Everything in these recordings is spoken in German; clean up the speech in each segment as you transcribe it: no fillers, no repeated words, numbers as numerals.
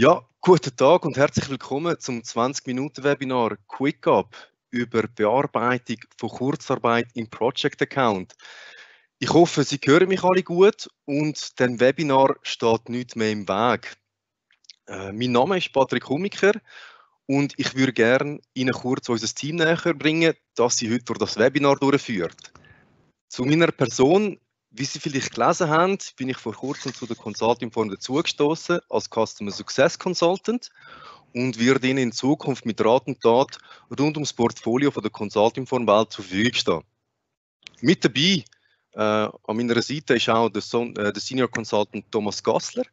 Ja, guten Tag und herzlich willkommen zum 20-Minuten-Webinar QuickUp über Bearbeitung von Kurzarbeit im Project Account. Ich hoffe, Sie hören mich alle gut und dem Webinar steht nichts mehr im Weg. Mein Name ist Patrick Hummiker und ich würde gerne Ihnen kurz unser Team näher bringen, das Sie heute durch das Webinar durchführt. Zu meiner Person: Wie Sie vielleicht gelesen haben, bin ich vor kurzem zu der Consultinform dazugestoßen als Customer Success Consultant und werde Ihnen in Zukunft mit Rat und Tat rund ums Portfolio von der Consultinform-Welt zur Verfügung stehen. Mit dabei an meiner Seite ist auch der Senior Consultant Thomas Gassler.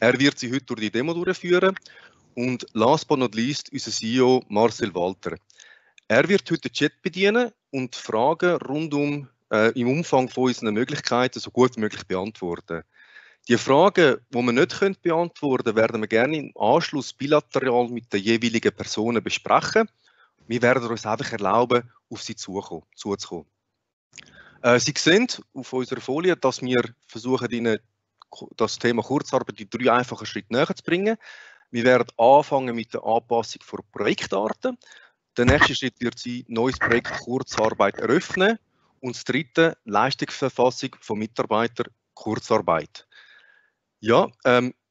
Er wird Sie heute durch die Demo durchführen und last but not least unser CEO Marcel Walter. Er wird heute den Chat bedienen und Fragen rund um im Umfang von unseren Möglichkeiten so gut wie möglich beantworten. Die Fragen, die wir nicht beantworten können, werden wir gerne im Anschluss bilateral mit den jeweiligen Personen besprechen. Wir werden uns einfach erlauben, auf sie zuzukommen. Sie sehen auf unserer Folie, dass wir versuchen, Ihnen das Thema Kurzarbeit in 3 einfachen Schritten näher zu bringen. Wir werden anfangen mit der Anpassung von Projektarten. Der nächste Schritt wird sein, neues Projekt Kurzarbeit eröffnen. Und das dritte, Leistungsverfassung von Mitarbeitern, Kurzarbeit. Ja,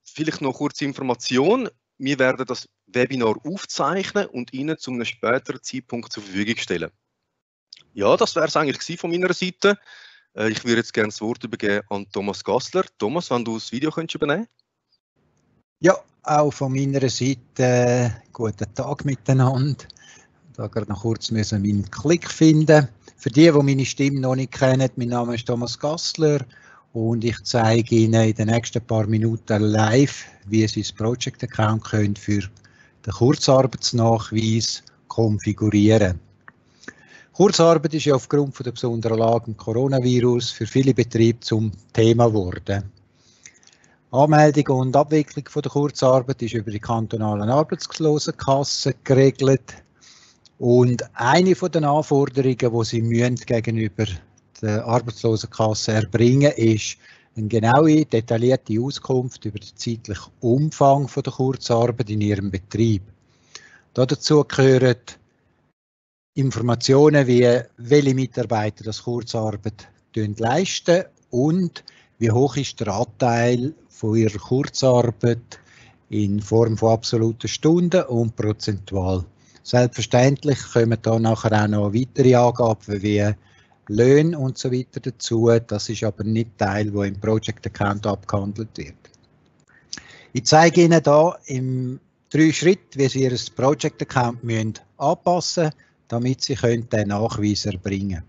vielleicht noch kurze Information. Wir werden das Webinar aufzeichnen und Ihnen zu einem späteren Zeitpunkt zur Verfügung stellen. Ja, das wäre es eigentlich von meiner Seite. Ich würde jetzt gerne das Wort übergeben an Thomas Gassler. Thomas, wenn du das Video übernehmen könntest. Ja, auch von meiner Seite guten Tag miteinander. Da gerade noch kurz meinen Klick finden. Für die, die meine Stimme noch nicht kennen, mein Name ist Thomas Gassler und ich zeige Ihnen in den nächsten paar Minuten live, wie Sie das Project Account können für den Kurzarbeitsnachweis konfigurieren. Kurzarbeit ist ja aufgrund von der besonderen Lage im Coronavirus für viele Betriebe zum Thema geworden. Anmeldung und Abwicklung von der Kurzarbeit ist über die kantonalen Arbeitslosenkassen geregelt. Und eine von den Anforderungen, die Sie gegenüber der Arbeitslosenkasse erbringen müssen, ist eine genaue, detaillierte Auskunft über den zeitlichen Umfang der Kurzarbeit in Ihrem Betrieb. Dazu gehören Informationen wie, welche Mitarbeiter das Kurzarbeit leisten und wie hoch ist der Anteil von Ihrer Kurzarbeit in Form von absoluten Stunden und prozentual. Selbstverständlich kommen da nachher auch noch weitere Angaben wie Löhne und so weiter dazu. Das ist aber nicht Teil, der im Project Account abgehandelt wird. Ich zeige Ihnen hier in 3 Schritten, wie Sie Ihr Project Account anpassen müssen, damit Sie den Nachweis erbringen können.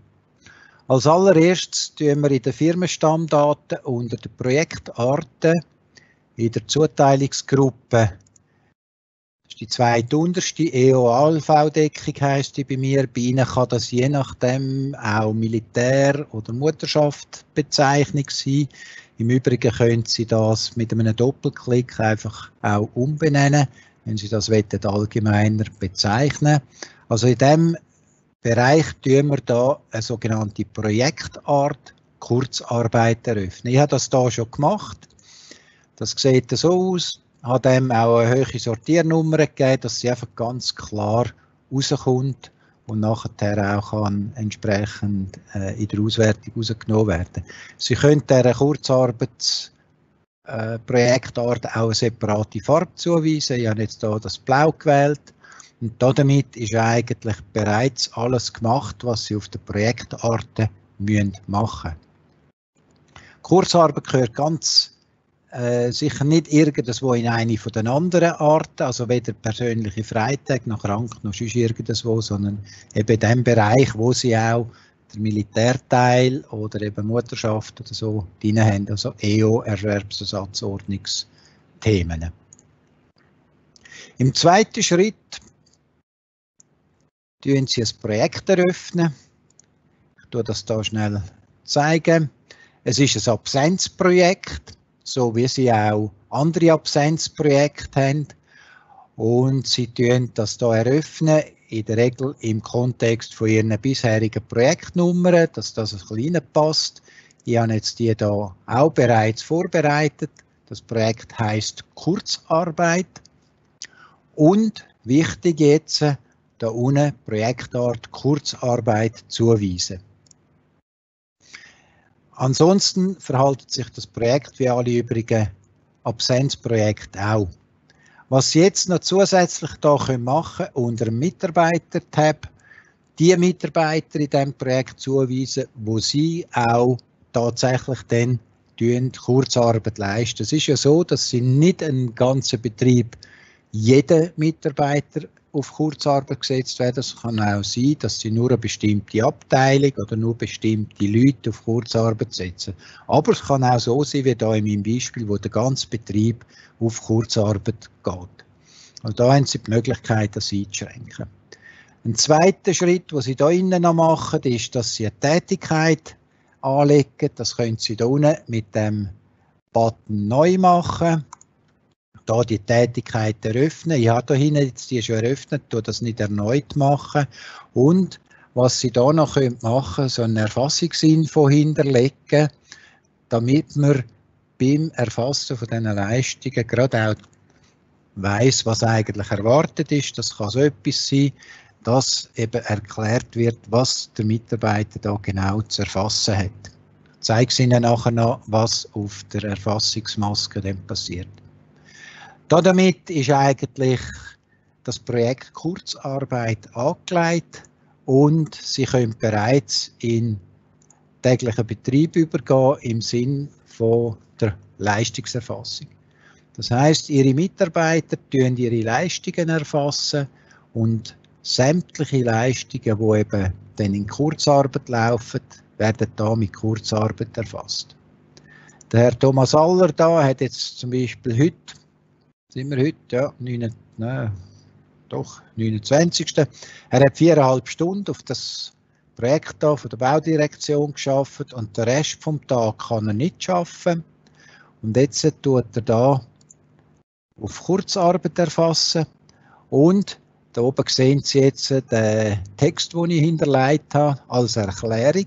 Als allererstes tun wir in den Firmenstammdaten unter den Projektarten in der Zuteilungsgruppe die 2. unterste, EOLV-Deckung heisst die bei mir. Bei Ihnen kann das je nachdem auch Militär- oder Mutterschaftsbezeichnung sein. Im Übrigen können Sie das mit einem Doppelklick einfach auch umbenennen, wenn Sie das allgemeiner bezeichnen wollen. Also in diesem Bereich tun wir hier eine sogenannte Projektart Kurzarbeit eröffnen. Ich habe das hier schon gemacht. Das sieht so aus. Ich habe dem auch eine hohe Sortiernummer gegeben, dass sie einfach ganz klar rauskommt und nachher auch kann entsprechend in der Auswertung rausgenommen werden. Sie können dieser Kurzarbeitsprojektart auch eine separate Farbe zuweisen. Ich habe jetzt hier das Blau gewählt und damit ist eigentlich bereits alles gemacht, was Sie auf der Projektarte machen müssen. Kurzarbeit gehört ganz sicher nicht irgendetwas in eine von den anderen Arten, also weder persönliche Freitage noch Kranken noch sonst irgendetwas, sondern eben in dem Bereich, wo Sie auch den Militärteil oder eben Mutterschaft oder so drin haben, also EO-Erwerbsersatzordnungsthemen. Im 2. Schritt eröffnen Sie ein Projekt. Ich tue das hier schnell zeigen. Es ist ein Absenzprojekt, so wie Sie auch andere Absenzprojekte haben. Und Sie eröffnen das hier in der Regel im Kontext von Ihren bisherigen Projektnummern, dass das ein bisschen passt. Ich habe jetzt die hier auch bereits vorbereitet. Das Projekt heißt Kurzarbeit. Und wichtig jetzt, da unten Projektart Kurzarbeit zuweisen. Ansonsten verhält sich das Projekt wie alle übrigen Absenzprojekte auch. Was Sie jetzt noch zusätzlich hier machen können, unter dem Mitarbeiter-Tab, die Mitarbeiter in diesem Projekt zuweisen, wo Sie auch tatsächlich dann Kurzarbeit leisten. Es ist ja so, dass Sie nicht einen ganzen Betrieb, jeden Mitarbeiter auf Kurzarbeit gesetzt werden. Es kann auch sein, dass Sie nur eine bestimmte Abteilung oder nur bestimmte Leute auf Kurzarbeit setzen. Aber es kann auch so sein, wie da in meinem Beispiel, wo der ganze Betrieb auf Kurzarbeit geht. Und da haben Sie die Möglichkeit, das einzuschränken. Ein zweiter Schritt, den Sie da innen noch machen, ist, dass Sie eine Tätigkeit anlegen. Das können Sie da unten mit dem Button neu machen. Da die Tätigkeit eröffnen. Ich habe hier jetzt die schon eröffnet, ich mache das nicht erneut machen. Und was Sie da noch machen können, so eine Erfassungsinfo hinterlegen, damit man beim Erfassen von diesen Leistungen gerade auch weiss, was eigentlich erwartet ist. Das kann so etwas sein, dass eben erklärt wird, was der Mitarbeiter da genau zu erfassen hat. Ich zeige Ihnen nachher noch, was auf der Erfassungsmaske dann passiert. Damit ist eigentlich das Projekt Kurzarbeit angelegt und Sie können bereits in täglichen Betrieb übergehen im Sinn von der Leistungserfassung. Das heißt, Ihre Mitarbeiter erfassen ihre Leistungen erfassen und sämtliche Leistungen, die eben dann in Kurzarbeit laufen, werden da mit Kurzarbeit erfasst. Der Herr Thomas Gassler da hat jetzt zum Beispiel heute sind wir heute, ja, 29. Er hat 4,5 Stunden auf das Projekt da von der Baudirektion gearbeitet und den Rest vom Tag kann er nicht arbeiten. Und jetzt tut er da auf Kurzarbeit erfassen. Und da oben sehen Sie jetzt den Text, den ich hinterlegt habe, als Erklärung.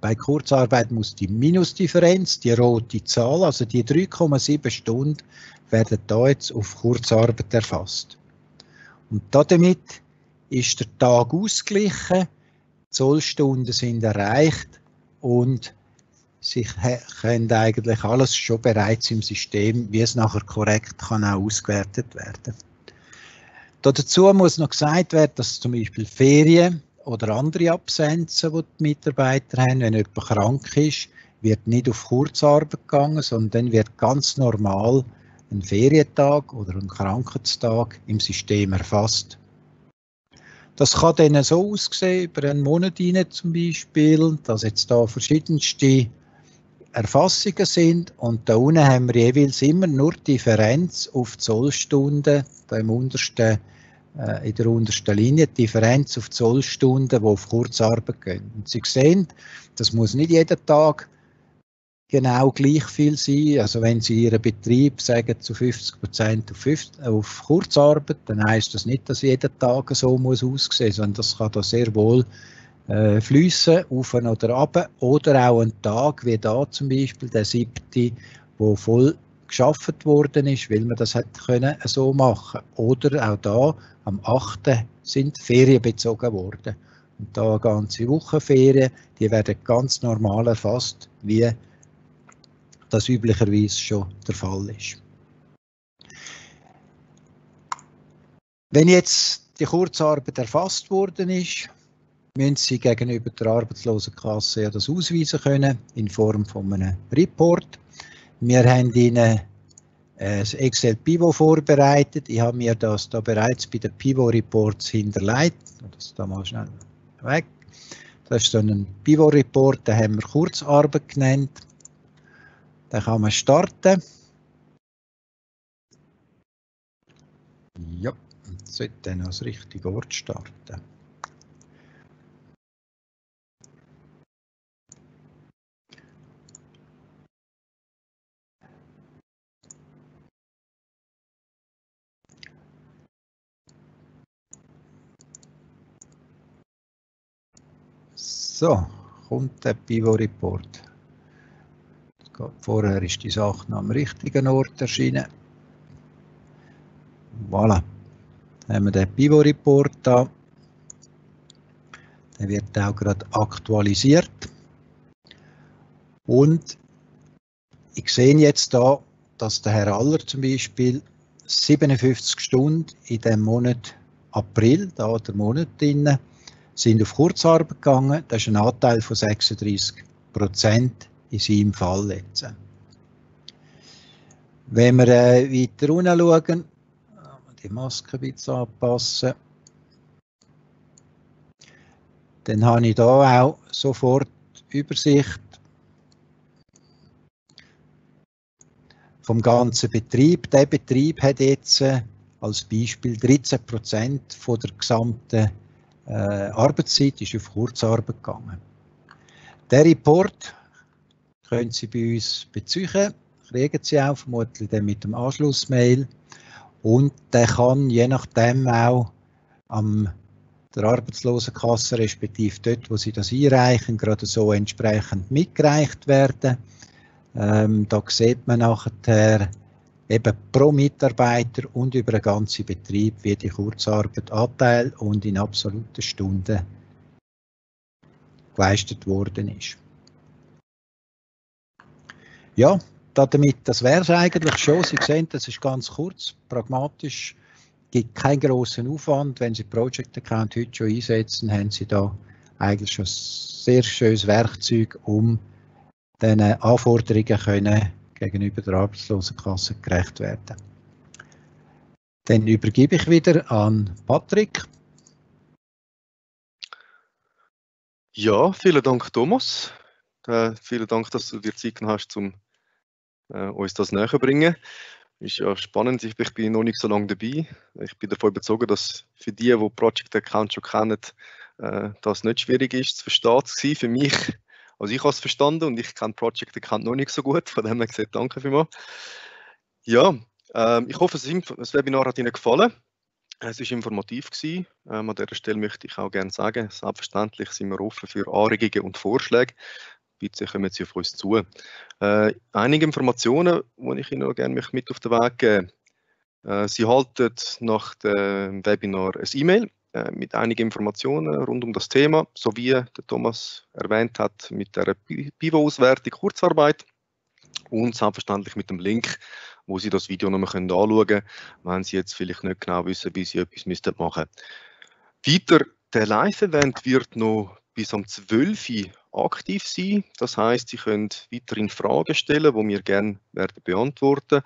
Bei Kurzarbeit muss die Minusdifferenz, die rote Zahl, also die 3,7 Stunden, werden da jetzt auf Kurzarbeit erfasst. Und damit ist der Tag ausgeglichen, die Sollstunden sind erreicht und Sie können eigentlich alles schon bereits im System, wie es nachher korrekt kann, auch ausgewertet werden. Dazu muss noch gesagt werden, dass zum Beispiel Ferien oder andere Absenzen, die die Mitarbeiter haben, wenn jemand krank ist, wird nicht auf Kurzarbeit gegangen, sondern wird ganz normal ein Ferientag oder ein Krankheitstag im System erfasst. Das kann dann so aussehen, über einen Monat hinein zum Beispiel, dass jetzt da verschiedenste Erfassungen sind und da unten haben wir jeweils immer nur die Differenz auf die Sollstunden, da im untersten in der untersten Linie die Differenz auf die Sollstunden, die auf Kurzarbeit gehen. Und Sie sehen, das muss nicht jeden Tag genau gleich viel sein. Also wenn Sie Ihren Betrieb sagen zu 50% auf Kurzarbeit, dann heisst das nicht, dass jeder Tag so muss aussehen, sondern das kann da sehr wohl fliessen, auf oder ab. Oder auch ein Tag wie da zum Beispiel, der 7., wo voll geschaffen worden ist, weil man das hätte können so machen. Oder auch da am 8. sind Ferien bezogen worden. Und da eine ganze Woche Ferien, die werden ganz normal erfasst, wie das üblicherweise schon der Fall ist. Wenn jetzt die Kurzarbeit erfasst worden ist, müssen Sie gegenüber der Arbeitslosenkasse ja das ausweisen können in Form von einem Report. Wir haben Ihnen das Excel-Pivot vorbereitet. Ich habe mir das da bereits bei den Pivot-Reports hinterlegt. Das da mal schnell weg. Das ist so ein Pivot-Report, den haben wir Kurzarbeit genannt. Dann kann man starten. Ja, jetzt sollte dann als richtiger Ort starten. So, kommt der Pivot-Report. Vorher ist die Sache noch am richtigen Ort erschienen. Voilà. Dann haben wir den Pivot Report da. Der wird auch gerade aktualisiert. Und ich sehe jetzt da, dass der Herr Aller zum Beispiel 57 Stunden in dem Monat April, da der Monat drin, sind auf Kurzarbeit gegangen. Das ist ein Anteil von 36% in seinem Fall jetzt. Wenn wir weiter unten schauen, die Maske ein bisschen anpassen, dann habe ich da auch sofort Übersicht vom ganzen Betrieb. Der Betrieb hat jetzt als Beispiel 13% von der gesamten Arbeitszeit ist auf Kurzarbeit gegangen. Der Report können Sie bei uns beziehen, kriegen Sie auch vermutlich dann mit dem Anschlussmail, und der kann je nachdem auch am der Arbeitslosenkasse respektive dort, wo Sie das einreichen, gerade so entsprechend mitgereicht werden. Da sieht man nachher eben pro Mitarbeiter und über den ganzen Betrieb, wie die Kurzarbeit Anteil und in absoluten Stunden geleistet worden ist. Ja, damit, das wäre es eigentlich schon. Sie sehen, das ist ganz kurz, pragmatisch, gibt keinen grossen Aufwand. Wenn Sie Project Account heute schon einsetzen, haben Sie da eigentlich schon ein sehr schönes Werkzeug, um den Anforderungen können gegenüber der Arbeitslosenkasse gerecht werden. Dann übergebe ich wieder an Patrick. Ja, vielen Dank, Thomas. Vielen Dank, dass du dir Zeit genommen hast, um uns das näher zu bringen. Ist ja spannend, ich bin noch nicht so lange dabei. Ich bin davon überzeugt, dass für die, die Project Account schon kennen, das nicht schwierig ist zu verstehen. Es für mich, also ich habe es verstanden und ich kenne Project Account noch nicht so gut, von dem her gesagt, danke vielmals. Ja, ich hoffe, das Webinar hat Ihnen gefallen. Es war informativ gewesen. An dieser Stelle möchte ich auch gerne sagen, selbstverständlich sind wir offen für Anregungen und Vorschläge. Bitte kommen Sie auf uns zu. Einige Informationen, die ich Ihnen noch gerne mit auf den Weg geben möchte. Sie halten nach dem Webinar ein E-Mail mit einigen Informationen rund um das Thema, sowie der Thomas erwähnt hat, mit der Pivot-Auswertung Kurzarbeit und selbstverständlich mit dem Link, wo Sie das Video nochmal anschauen können, wenn Sie jetzt vielleicht nicht genau wissen, wie Sie etwas machen müssten. Weiter, der Live-Event wird noch bis am 12. Uhr aktiv sein. Das heißt, Sie können weiterhin Fragen stellen, die wir gerne beantworten werden.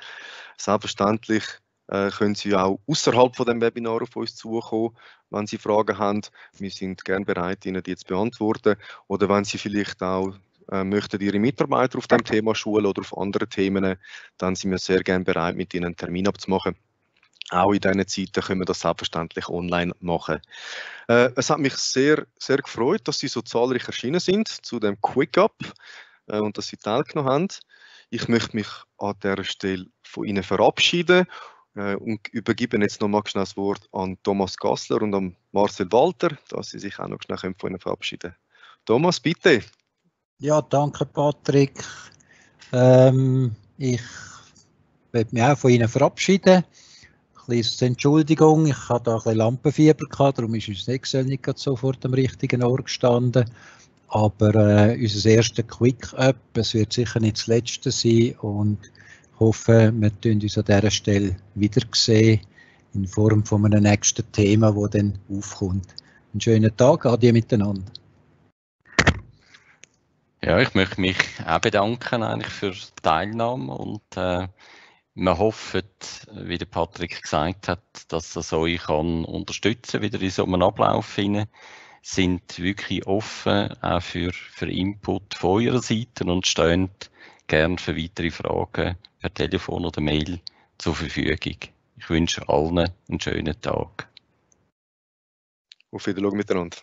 Selbstverständlich können Sie auch außerhalb von dem Webinar auf uns zukommen, wenn Sie Fragen haben. Wir sind gerne bereit, Ihnen die zu beantworten. Oder wenn Sie vielleicht auch möchten Ihre Mitarbeiter auf dem Thema schulen oder auf andere Themen, dann sind wir sehr gerne bereit, mit Ihnen einen Termin abzumachen. Auch in diesen Zeiten können wir das selbstverständlich online machen. Es hat mich sehr, sehr gefreut, dass Sie so zahlreich erschienen sind zu dem Quick-Up und dass Sie teilgenommen haben. Ich möchte mich an dieser Stelle von Ihnen verabschieden und übergebe jetzt nochmal schnell das Wort an Thomas Gassler und an Marcel Walter, dass Sie sich auch noch schnell von Ihnen verabschieden können. Thomas, bitte. Ja, danke Patrick. Ich werde mich auch von Ihnen verabschieden. Entschuldigung, ich hatte da ein bisschen Lampenfieber gehabt, darum ist uns Excel nicht sofort am richtigen Ort gestanden. Aber unser erster Quick-Up, es wird sicher nicht das letzte sein, und ich hoffe, wir sehen uns an dieser Stelle wieder in Form von einem nächsten Thema, das dann aufkommt. Einen schönen Tag, adieu miteinander. Ja, ich möchte mich auch bedanken eigentlich für die Teilnahme und man hofft, wie der Patrick gesagt hat, dass das euch kann unterstützen, wieder in so einem Ablauf hinein. Sind wirklich offen auch für Input von eurer Seite und stehen gern für weitere Fragen per Telefon oder Mail zur Verfügung. Ich wünsche allen einen schönen Tag. Auf Wiedersehen miteinander.